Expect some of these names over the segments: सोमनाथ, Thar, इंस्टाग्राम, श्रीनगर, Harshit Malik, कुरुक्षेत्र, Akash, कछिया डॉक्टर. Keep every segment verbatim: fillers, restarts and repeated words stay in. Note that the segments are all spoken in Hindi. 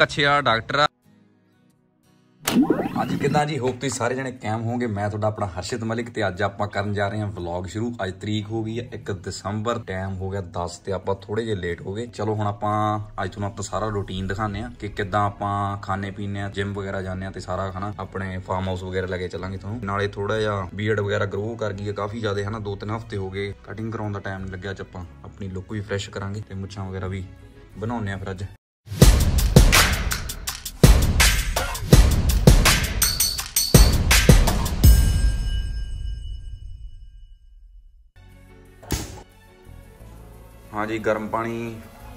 कछिया डॉक्टर अज कि जी होप तुम सारे जने कैम होंगे। मैं थोड़ा अपना हर्षित मलिक ते अज आप करन जा रहे हैं व्लॉग शुरू। अज तरीक हो गई है एक दिसंबर, टाइम हो गया दस ते आप थोड़े जे लेट हो गए। चलो हुण आपां अज तुहानूं अपना सारा रूटीन दिखाने कि किद्दां आपां खाने पीने जिम वगैरह जाने आ ते सारा हना अपने फार्म हाउस वगैरह लगे चलांगे। तुहानूं नाले थोड़ा जिहा बीयर्ड वगैरह ग्रो कर गई है काफ़ी ज़्यादा है ना, दो तीन हफ्ते हो गए। कटिंग कराउण दा टाइम नहीं लग्गिया, आपां अपनी लुक भी फ्रैश करांगे ते मुच्छां वगैरह भी बनाउने आ फिर अज। हाँ जी, गर्म पानी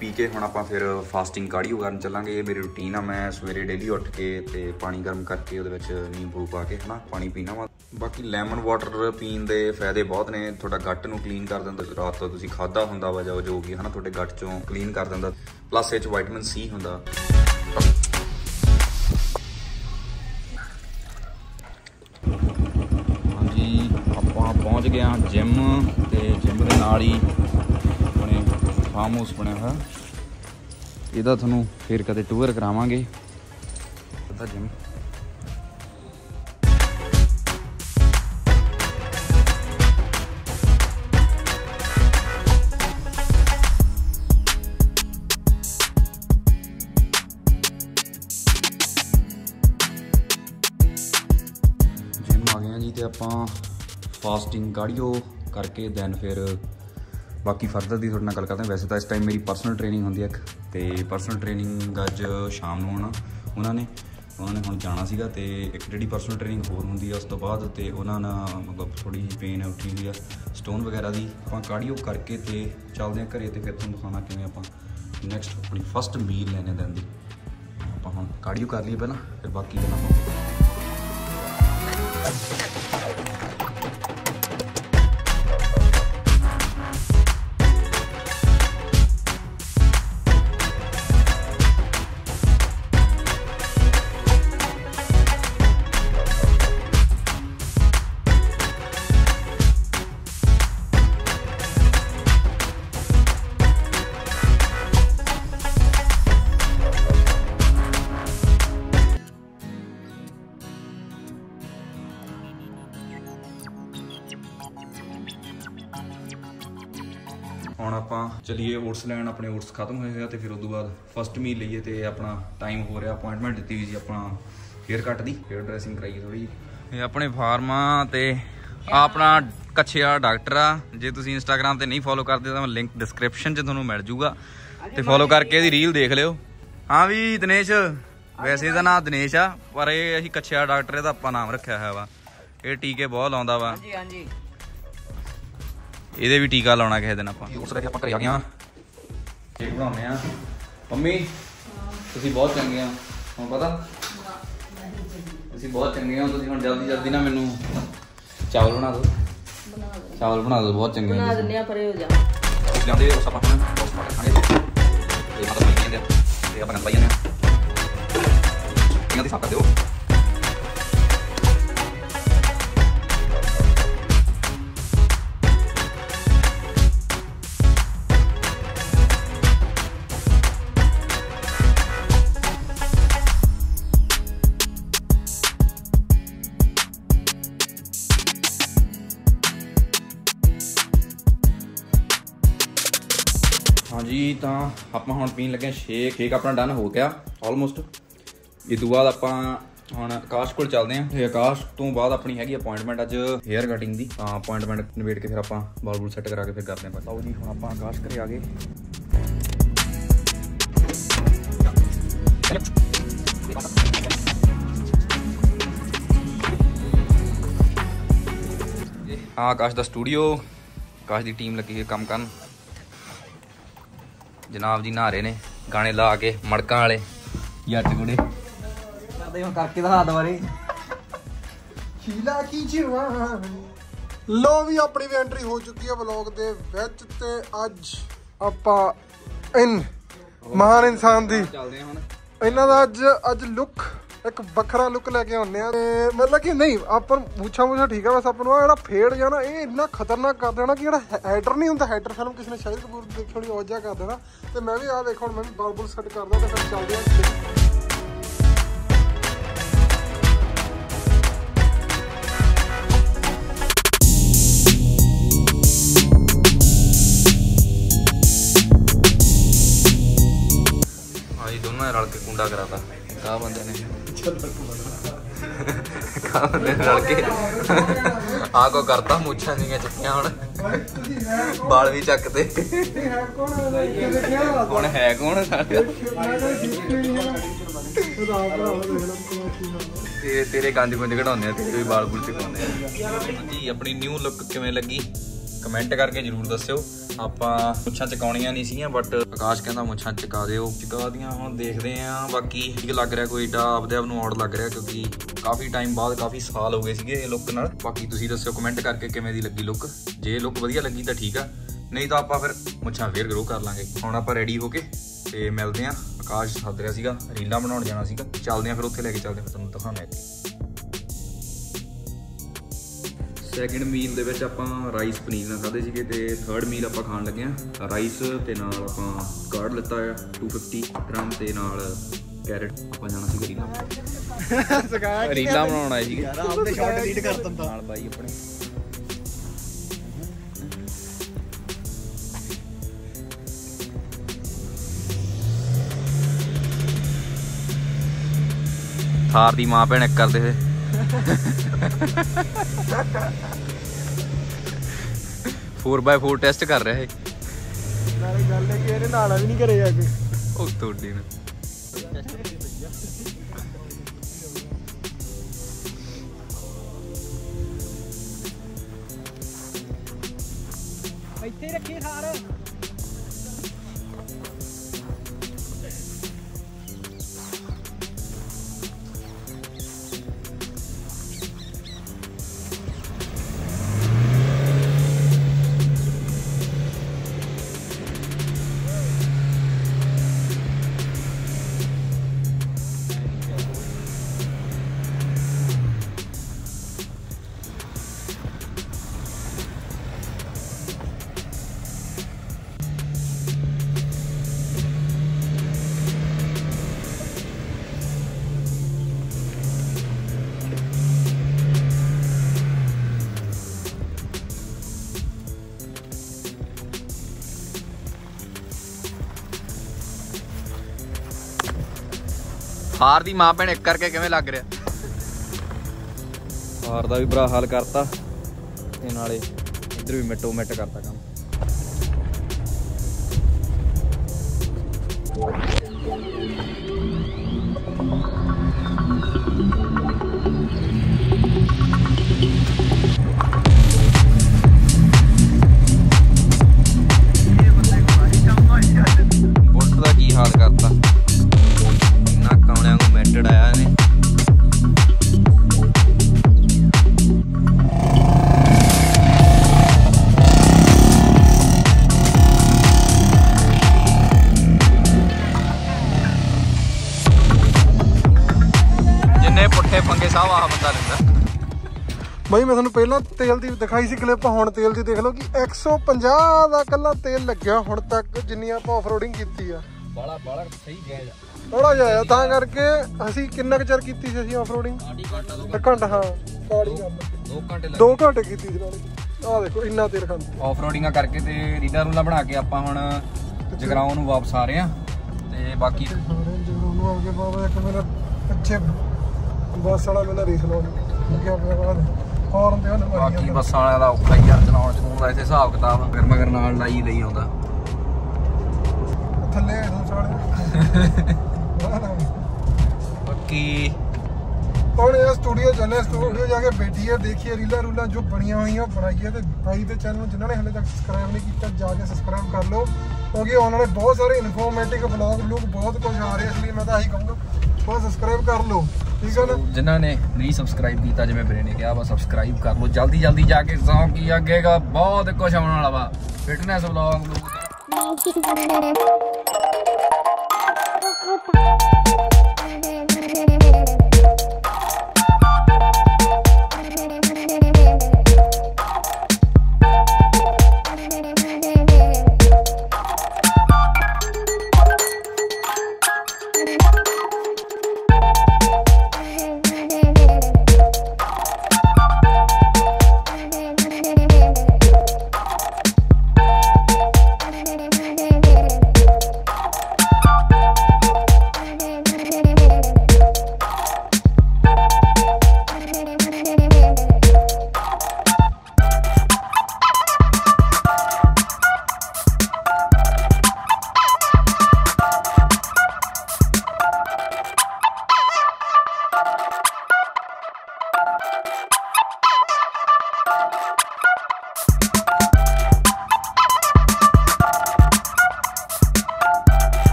पी के हम आप फिर फास्टिंग कार्डियो करन चलांगे। ये मेरी रूटीन आ, मैं सवेरे डेली उठ के ते पानी गर्म करके उहदे विच नींबू पा के है ना पानी पीना वा। बाकी लैमन वाटर पीन दे फायदे बहुत ने, थोड़ा गट नूं क्लीन कर दिंदा, रात तो तुसीं खादा हुंदा वा जो जो कि है ना थोड़े गट चों क्लीन कर दिंदा, प्लस इह च वाइटमिन सी हुंदा। हाँ जी, आपां पहुंच गए हां जिम ते जिम दे नाल ही फार्म हाउस बने हुआ, इहदा तुहानूं फिर कदे टूर करावांगे। जिम जिम आ गए जी ते आपां फास्टिंग कार्डियो करके दैन फिर बाकी फरदर की थोड़े ना गल करते हैं। वैसे तो इस टाइम मेरी परसनल ट्रेनिंग होंगी, एक तो परसनल ट्रेनिंग अज शाम को होना, उन्होंने उन्होंने हम जाना सीगा ते एक जी परसनल ट्रेनिंग होर होंगी उस तो बाद ते उन्होंने मतलब थोड़ी जी पेन उठी हुई है स्टोन वगैरह की। आपां कार्डियो करके ते चलते हैं घरे ते फिर तुहानूं दिखाणा किवें आपां नैक्सट अपनी फस्ट मील लैने दिन दी। आपां हुण कार्डियो कर लईए पहलां, फिर बाकी गल्लां। हम आप चलीए ओट्स लैन, अपने ओट्स खत्म हुए हुए तो फिर उस बाद फस्ट मील लीए तो अपना टाइम हो रहा। अपॉइंटमेंट दी हुई जी अपना हेयर कट की, हेयर ड्रैसिंग कराई थोड़ी जी। अपने फार्मा तो अपना कछिया डॉक्टर आ, जे तुम इंस्टाग्राम पर नहीं फॉलो करते तो लिंक डिस्क्रिप्शन थोनों मिल जूगा, तो फॉलो करके रील देख लियो। हाँ भी दिनेश, वैसे इसका नाम दिनेश आ पर असीं कछिया डॉक्टर का अपना नाम रखा है वा। ये टीके बहुत लाउंदा वा, ਇਹਦੇ ਵੀ ਟੀਕਾ ਲਾਉਣਾ ਕਿਸੇ ਦਿਨ। ਆਪਾਂ ਉਸ ਕਰਕੇ ਆਪਾਂ ਘਰੇ ਆ ਗਏ ਆ, ਕੇਕ ਬਣਾਉਣੇ ਆ। ਮੰਮੀ ਤੁਸੀਂ ਬਹੁਤ ਚੰਗੇ ਆ, ਹੁਣ ਪਤਾ ਤੁਸੀਂ ਬਹੁਤ ਚੰਗੇ ਆ, ਤੁਸੀਂ ਹੁਣ ਜਲਦੀ ਜਲਦੀ ਨਾ ਮੈਨੂੰ ਚਾਵਲ ਬਣਾ ਦਿਓ ਬਣਾ ਦਿਓ ਚਾਵਲ ਬਣਾ ਦਿਓ, ਬਹੁਤ ਚੰਗੇ ਬਣਾ ਦਿੰਦੇ ਆ। ਪਰੇ ਹੋ ਜਾ ਜਾਂਦੇ ਉਸ ਆਪਾਂ ਹੁਣ ਉਸ ਪਾ ਖਾਣੇ ਇਹ ਮਤਲਬ ਨਹੀਂ ਕਹਿੰਦੇ ਇਹ ਆਪਾਂ ਨਾਲ ਲਾਈਆਂ ਇਹਨਾਂ ਦੀ ਸਾਕਾ ਦਿਓ। हाँ जी, तो आप हम पीन लगे शेक, शेक अपना डन हो गया ऑलमोस्ट। इस तों बाद आपां हुण आकाश कोल चलते हैं, आकाश तो बाद अपनी हैगी अपॉइंटमेंट अज हेयर कटिंग की। हाँ, अपॉइंटमेंट नबेड़ के फिर आपां बाल बूल सैट करा के फिर करते हैं। बताओ जी हुण आपां आकाश घरे आ गए। हाँ, आकाश दा स्टूडियो, आकाश दी टीम लगी है काम करन। जनाब जी नहा रहे ने गाने ला के, मड़कों वाले जट गुड़े करके दिखा दोबारे। लो भी अपनी भी एंट्री हो चुकी है व्लॉग दे विच ते अज आपां इन महान इंसान दी इन्हां दा अज अज लुक एक ਵੱਖਰਾ ਲੁੱਕ ਲੈ ਕੇ ਆਉਂਦੇ ਆ। मतलब कि नहीं ਆਪਾਂ ਮੂਛਾ ਮੂਛਾ ਠੀਕ ਆ, ਬਸ ਆਪਾਂ ਨੂੰ ਜਿਹੜਾ ਫੇੜ ਜਾਂ ਨਾ ਇਹ ਇੰਨਾ ਖਤਰਨਾਕ ਕਰ ਦੇਣਾ कि ਜਿਹੜਾ ਹੈਡਰ ਨਹੀਂ ਹੁੰਦਾ, ਹੈਡਰ ਫਿਲਮ ਕਿਸੇ ਨੇ ਸ਼ਾਇਦ ਕਪੂਰ ਦੇਖੀ ਹੋਣੀ ਔਜਾ ਕਰ ਦੇਣਾ। ਤੇ मैं भी ਆ ਦੇਖੋ ਹੁਣ मैं भी ਬਾਲ ਬੁਲ ਸੈੱਟ ਕਰਦਾ ਤੇ ਫਿਰ ਚੱਲਦੇ ਆ। रल के कुंडा कराता कहा बंदे ने कहा बंदे ने रल के आ को करता मूछा जी चुकिया हूं बाल भी चकते कौन है कौन तेरे तेरे गंज गुंज कढ़ाने तेरे भी बाल बुल चुकाने। अपनी न्यू लुक किवें लगी कमेंट करके जरूर दस्यो। ਆਪਾਂ ਮੁੱਛਾਂ ਚਕਾਉਣੀਆਂ ਨਹੀਂ ਸੀਗੀਆਂ ਬਟ ਆਕਾਸ਼ ਕਹਿੰਦਾ ਮੁੱਛਾਂ ਚਕਾ ਦਿਓ, ਚਕਾ ਦੀਆਂ। ਹੁਣ ਦੇਖਦੇ ਆਂ ਬਾਕੀ ਠੀਕ ਲੱਗ ਰਿਹਾ ਕੋਈ ਏਡਾ ਆਪਦੇ ਆਪ ਨੂੰ ਔਡ ਲੱਗ ਰਿਹਾ ਕਿਉਂਕਿ ਕਾਫੀ ਟਾਈਮ ਬਾਅਦ ਕਾਫੀ ਸਾਲ ਹੋ ਗਏ ਸੀਗੇ ਇਹ ਲੁੱਕ ਨਾਲ। ਬਾਕੀ ਤੁਸੀਂ ਦੱਸਿਓ ਕਮੈਂਟ ਕਰਕੇ ਕਿਵੇਂ ਦੀ ਲੱਗੀ ਲੁੱਕ। ਜੇ ਲੁੱਕ ਵਧੀਆ ਲੱਗੀ ਤਾਂ ਠੀਕ ਆ, ਨਹੀਂ ਤਾਂ ਆਪਾਂ ਫਿਰ ਮੁੱਛਾਂ ਫੇਰ ਗਰੋ ਕਰ ਲਾਂਗੇ। ਹੁਣ ਆਪਾਂ ਰੈਡੀ ਹੋ ਕੇ ਤੇ ਮਿਲਦੇ ਆਂ। ਆਕਾਸ਼ ਸੱਦ ਰਿਹਾ ਸੀਗਾ, ਰੀਲਾਂ ਬਣਾਉਣ ਜਾਣਾ ਸੀਗਾ, ਚੱਲਦੇ ਆਂ ਫਿਰ ਉੱਥੇ ਲੈ ਕੇ ਚੱਲਦੇ ਆਂ, ਤੁਹਾਨੂੰ ਦਿਖਾਉਂਦੇ ਆਂ। सैकेंड मील के आपां राइस पनीर ना खाधे सी ते थर्ड मील आप खान लगे हाँ राइस ते नाल आपां कार्ड लिता है टू फिफ्टी ग्राम ते नाल कैरेट। आपां जाना सी रीला रीला बनाउणा जी आपने शॉट रीड कर दिंदा नाल भाई अपने थार दी मां भैण करदे थे फोर बाय फोर टेस्ट कर रहा है थार दी मां भैण एक करके किवें लग रहा। थार दा भी बुरा हाल करता ते नाले इधर भी मिट्टो मिट्ट करता काम। बुलट दा की हाल करता आया ने। जिन्ने पुठे पंगे साहब आह बंदा लेंदा भाई। मैं तुहानू पहला तेल की दिखाई सी क्लिप, हुण तेल की देख लो कि एक सौ पंजाह दा कल्ला तेल लग्या हुण तक जिन्नी आपां ऑफरोडिंग कीती आ। ਬਾਲਾ ਬਾਲਾ ਸਹੀ ਜਾਇਜ਼ ਥੋੜਾ ਜਾਇਆ ਤਾਂ ਕਰਕੇ ਅਸੀਂ ਕਿੰਨਾ ਕੁ ਚਿਰ ਕੀਤੀ ਸੀ ਅਸੀਂ ਆਫਰੋਡਿੰਗ ਘੰਟਾ ਹਾਂ ਕਾਲੀ ਕੰਮ ਦੋ ਘੰਟੇ ਲੱਗੇ ਦੋ ਘੰਟੇ ਕੀਤੀ ਸੀ ਨਾਲੇ। ਆ ਦੇਖੋ ਇੰਨਾ ਤੇਲ ਖਾਂਦਾ ਆਫਰੋਡਿੰਗਾਂ ਕਰਕੇ ਤੇ ਰੀਲਾ ਰੂਲਾ ਬਣਾ ਕੇ ਆਪਾਂ ਹੁਣ ਜਗਰਾਉਂ ਨੂੰ ਵਾਪਸ ਆ ਰਹੇ ਆ। ਤੇ ਬਾਕੀ ਜਗਰਾਉਂ ਨੂੰ ਆ ਕੇ ਬਾਬਾ ਇੱਕ ਮੇਰਾ ਪਿੱਛੇ ਬੱਸ ਵਾਲਾ ਮੇਰਾ ਰੀਸ ਲਾਉਣ ਲੱਗਿਆ ਪਿਆ ਬਾਅਦ ਫੌਰਨ ਤੇ ਉਹਨੇ ਮਾਰੀ। ਬਾਕੀ ਬੱਸਾਂ ਵਾਲਿਆਂ ਦਾ ਔਖਾ ਹੀ ਯਾਰ ਚਲਾਉਣ ਚਲਾਉਣ ਦਾ ਇੱਥੇ ਹਿਸਾਬ ਕਿਤਾਬ ਫਿਰ ਮਗਰ ਨਾਲ ਲਾਈ ਲਈ ਆਉਂਦਾ ਥੱਲੇ ਬਾਕੀ ਹੁਣ ਇਹ ਸਟੂਡੀਓ ਚੱਲੇ ਸਟੂਡੀਓ ਜਾ ਕੇ ਬੈਠੀਏ ਦੇਖੀਏ ਰੀਲਾਂ ਰੂਲਾਂ ਜੋ ਬਣੀਆਂ ਹੋਈਆਂ ਬਣਾਈਏ। ਤੇ ਭਾਈ ਦੇ ਚੈਨਲ ਨੂੰ ਜਿਨ੍ਹਾਂ ਨੇ ਹਲੇ ਤੱਕ ਸਬਸਕ੍ਰਾਈਬ ਨਹੀਂ ਕੀਤਾ ਜਾ ਕੇ ਸਬਸਕ੍ਰਾਈਬ ਕਰ ਲਓ ਕਿਉਂਕਿ ਆਉਣ ਵਾਲੇ ਬਹੁਤ ਸਾਰੇ ਇਨਫੋਰਮੇਟਿਵ ਵਲੌਗ ਲੋਕ ਬਹੁਤ ਕੁਝ ਆ ਰਹੇ, ਇਸ ਲਈ ਮੈਂ ਤਾਂ ਇਹੀ ਕਹੂੰਗਾ ਬਸ ਸਬਸਕ੍ਰਾਈਬ ਕਰ ਲਓ। ਠੀਕ ਹੈ ਨਾ, ਜਿਨ੍ਹਾਂ ਨੇ ਨਹੀਂ ਸਬਸਕ੍ਰਾਈਬ ਕੀਤਾ ਜਿਵੇਂ ਵੀਰੇ ਨੇ ਕਿਹਾ ਬਸ ਸਬਸਕ੍ਰਾਈਬ ਕਰ ਲਓ ਜਲਦੀ ਜਲਦੀ ਜਾ ਕੇ। ਸੌਂ ਕੀ ਅੱਗੇਗਾ ਬਹੁਤ ਕੁਝ ਆਉਣ ਵਾਲਾ ਵਾ ਫਿਟਨੈਸ ਵਲੌਗ ਲੋਕ।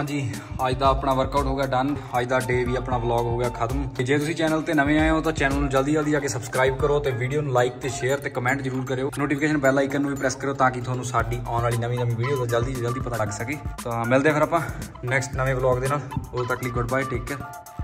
हाँ जी आज का अपना वर्कआउट हो गया डन, आज का डे भी अपना व्लॉग हो गया खत्म। जे तुसी चैनल ते नवे आए हो तो चैनल जल्दी जल्दी आके सबसक्राइब करो तो वीडियो नूं लाइक ते शेयर ते कमेंट जरूर करो, नोटिफिकेशन बैल आइकन भी प्रेस करो ताकि तुहानूं साडी आने वाली नवी नवी वीडियो का जल्दी जल्दी पता लग सके। तो मिलते हैं फिर आपां नेक्स्ट नवे व्लॉग दे नाल, उदों तक लई गुड बाय, टेक केयर।